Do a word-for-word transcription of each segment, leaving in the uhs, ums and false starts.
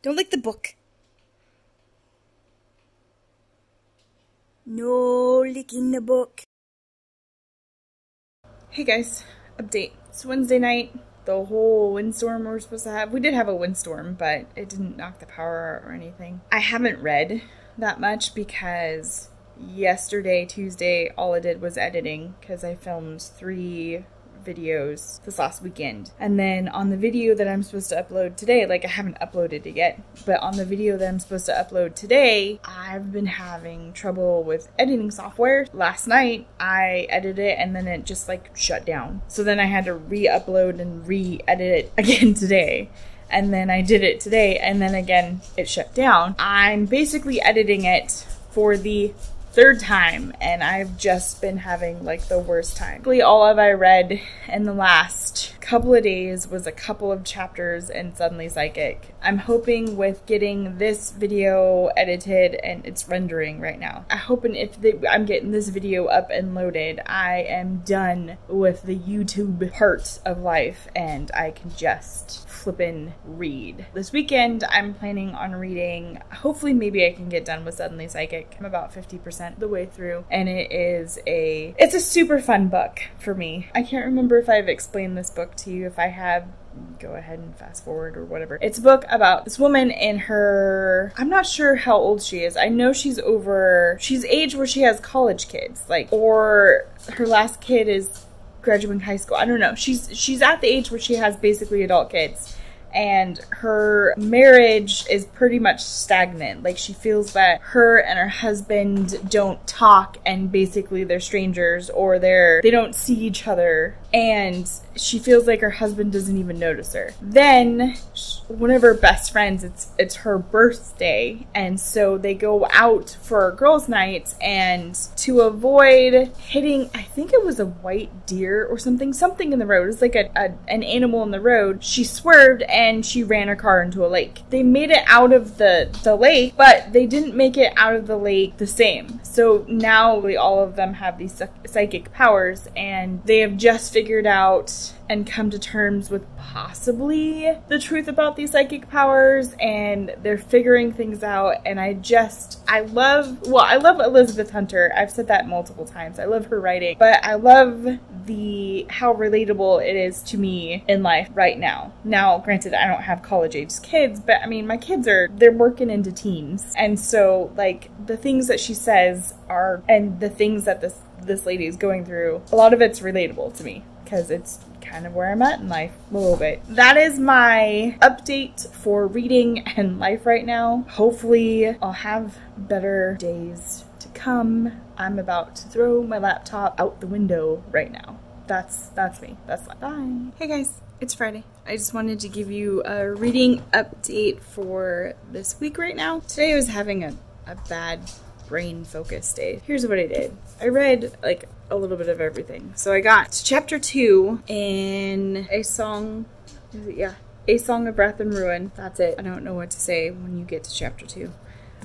Don't lick the book. No licking the book. Hey guys, update. It's Wednesday night. The whole windstorm we were supposed to have. We did have a windstorm, but it didn't knock the power or anything. I haven't read that much because yesterday, Tuesday, all I did was editing because I filmed three videos this last weekend. And then on the video that I'm supposed to upload today, like I haven't uploaded it yet, but on the video that I'm supposed to upload today, I've been having trouble with editing software. Last night I edited it and then it just like shut down. So then I had to re-upload and re-edit it again today. And then I did it today and then again it shut down. I'm basically editing it for the third time, and I've just been having like the worst time. Basically, all of I read in the last couple of days was a couple of chapters in Suddenly Psychic. I'm hoping with getting this video edited, and it's rendering right now. I hoping if they, I'm getting this video up and loaded, I am done with the YouTube part of life, and I can just flippin' read. This weekend, I'm planning on reading. Hopefully, maybe I can get done with Suddenly Psychic. I'm about fifty percent. The way through, and it is a it's a super fun book for me. I can't remember if I've explained this book to you. If I have, go ahead and fast forward or whatever. It's a book about this woman in her, I'm not sure how old she is. I know she's over, she's age where she has college kids, like, or her last kid is graduating high school. I don't know. She's she's at the age where she has basically adult kids. And her marriage is pretty much stagnant. Like, she feels that her and her husband don't talk, and basically they're strangers, or they're they don't see each other, and she feels like her husband doesn't even notice her. Then one of her best friends, it's it's her birthday, and so they go out for girls' night, and to avoid hitting, I think it was a white deer or something, something in the road. It was like a, a an animal in the road. She swerved and and she ran her car into a lake. They made it out of the, the lake, but they didn't make it out of the lake the same. So now we, all of them have these psychic powers, and they have just figured out and come to terms with possibly the truth about these psychic powers, and they're figuring things out. And I just, I love, well, I love Elizabeth Hunter. I've said that multiple times. I love her writing, but I love the, how relatable it is to me in life right now. Now, granted, I don't have college age kids, but I mean, my kids are, they're working into teens. And so like the things that she says are, and the things that this, this lady is going through, a lot of it's relatable to me because it's kind of where I'm at in life a little bit. That is my update for reading and life right now. Hopefully I'll have better days to come. I'm about to throw my laptop out the window right now. That's that's me. That's life. Bye. Hey guys, it's Friday. I just wanted to give you a reading update for this week right now. Today I was having a, a bad brain focus day. Here's what I did. I read like a little bit of everything. So I got to chapter two in A Song, is it? Yeah, A Song of Wraith and Ruin. That's it. I don't know what to say when you get to chapter two.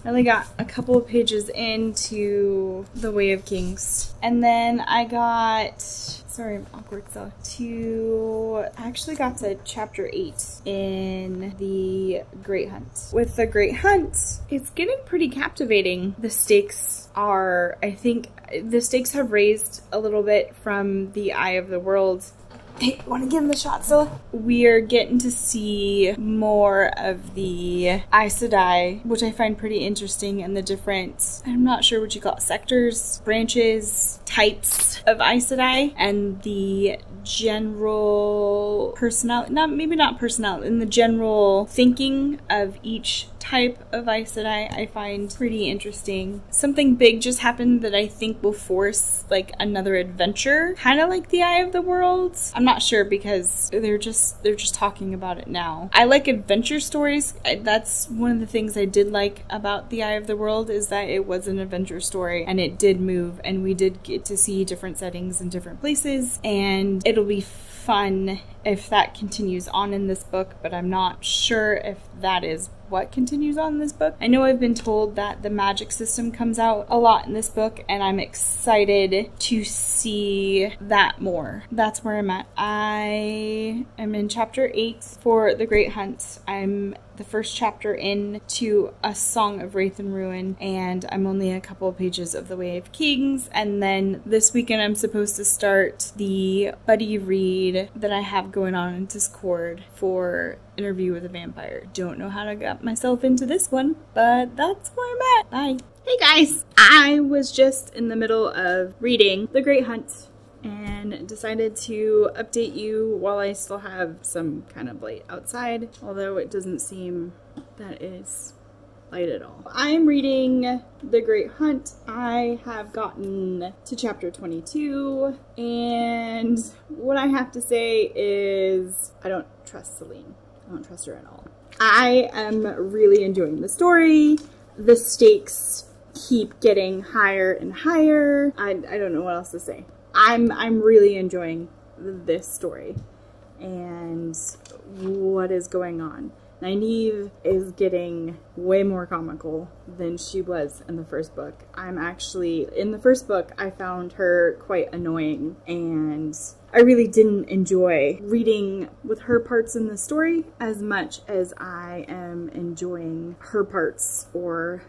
I only got a couple of pages into The Way of Kings. And then I got, sorry, I'm awkward, so to, I actually got to chapter eight in The Great Hunt. With The Great Hunt, it's getting pretty captivating. The stakes are, I think, the stakes have raised a little bit from the Eye of the World. Hey, want to give him a shot, Zilla? We are getting to see more of the Aes Sedai, which I find pretty interesting, and the different, I'm not sure what you call it, sectors, branches, types of Aes Sedai, and the general personality, not, maybe not personality, and the general thinking of each type of Aes Sedai I find pretty interesting. Something big just happened that I think will force like another adventure, kind of like the Eye of the World. I'm not sure because they're just they're just talking about it now. I like adventure stories. I, that's one of the things I did like about the Eye of the World, is that it was an adventure story and it did move, and we did get to see different settings and different places, and it'll be fun if that continues on in this book, but I'm not sure if that is what continues on in this book. I know I've been told that the magic system comes out a lot in this book, and I'm excited to see that more. That's where I'm at. I am in chapter eight for The Great Hunt. I'm the first chapter in to A Song of Wraith and Ruin, and I'm only a couple of pages of The Way of Kings, and then this weekend I'm supposed to start the buddy read that I have going on in Discord for Interview with a Vampire. Don't know how to get myself into this one, but that's where I'm at. Bye. Hey guys, I was just in the middle of reading The Great Hunt and decided to update you while I still have some kind of light outside, although it doesn't seem that is light at all. I'm reading The Great Hunt. I have gotten to chapter twenty-two, and what I have to say is I don't trust Celine. I don't trust her at all. I am really enjoying the story. The stakes keep getting higher and higher. I, I don't know what else to say. I'm, I'm really enjoying this story and what is going on. Nynaeve is getting way more comical than she was in the first book. I'm actually, in the first book, I found her quite annoying, and I really didn't enjoy reading with her parts in the story as much as I am enjoying her parts or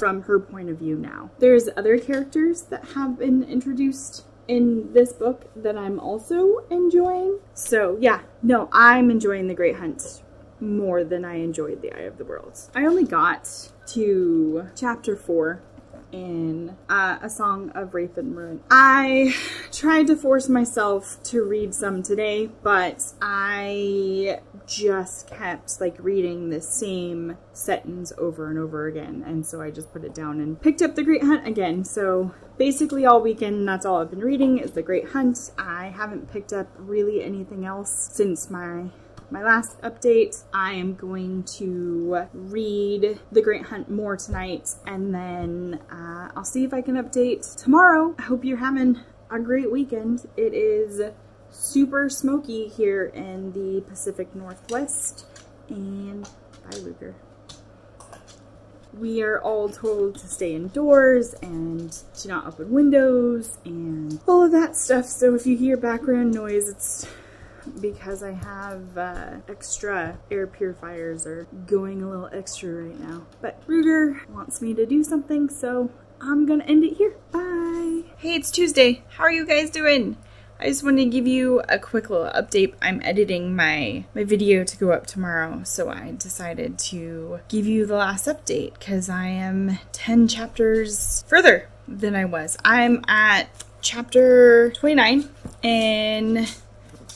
from her point of view now. There's other characters that have been introduced in this book that I'm also enjoying. So yeah, no, I'm enjoying The Great Hunt more than I enjoyed The Eye of the World. I only got to chapter four in uh, A Song of Wraith and Ruin. I tried to force myself to read some today, but I just kept like reading the same sentence over and over again, and so I just put it down and picked up The Great Hunt again. So basically all weekend, that's all I've been reading is The Great Hunt. I haven't picked up really anything else since my My last update. I am going to read The Great Hunt more tonight, and then uh, I'll see if I can update tomorrow. I hope you're having a great weekend. It is super smoky here in the Pacific Northwest, and bye, Luger. We are all told to stay indoors and to not open windows and all of that stuff, so if you hear background noise, it's because I have uh, extra air purifiers are going a little extra right now. But Ruger wants me to do something, so I'm gonna end it here. Bye! Hey, it's Tuesday. How are you guys doing? I just wanted to give you a quick little update. I'm editing my, my video to go up tomorrow, so I decided to give you the last update because I am ten chapters further than I was. I'm at chapter twenty-nine in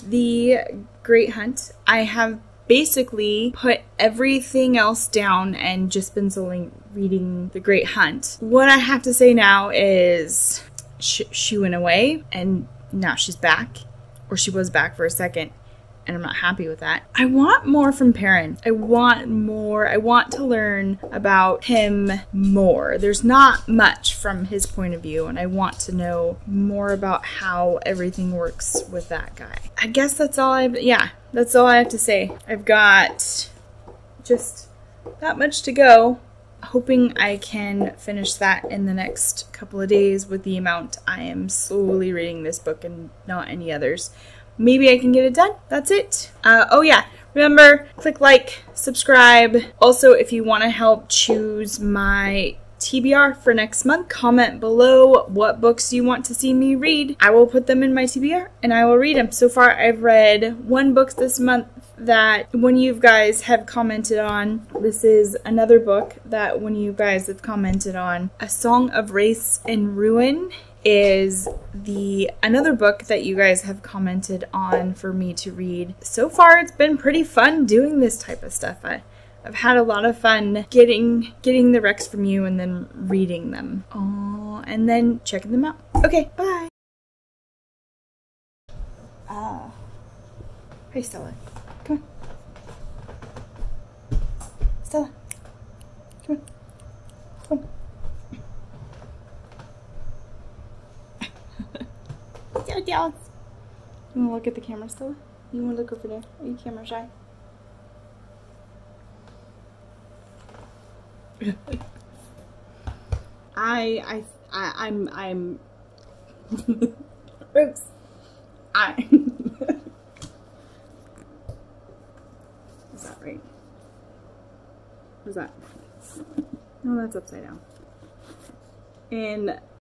The Great Hunt. I have basically put everything else down and just been solely reading The Great Hunt. What I have to say now is sh she went away, and now she's back, or she was back for a second, and I'm not happy with that. I want more from Perrin. I want more. I want to learn about him more. There's not much from his point of view, and I want to know more about how everything works with that guy. I guess that's all I've, yeah, that's all I have to say. I've got just not much to go. Hoping I can finish that in the next couple of days with the amount I am slowly reading this book and not any others. Maybe I can get it done. That's it. Uh, oh yeah, remember, click like, subscribe. Also, if you want to help choose my T B R for next month, comment below what books you want to see me read. I will put them in my T B R and I will read them. So far, I've read one book this month that when you guys have commented on. This is another book that when you guys have commented on. A Song of Wraith and Ruin is the another book that you guys have commented on for me to read. So far, it's been pretty fun doing this type of stuff. I, I've had a lot of fun getting getting the recs from you and then reading them. Oh, and then checking them out. Okay, bye. Ah, uh, hey Stella, come on, Stella, come on, come on. You wanna look at the camera still? You want to look over there? Are you camera shy? I, I, I, I'm, I'm, oops, I, is that right? What is that? No, that's upside down. And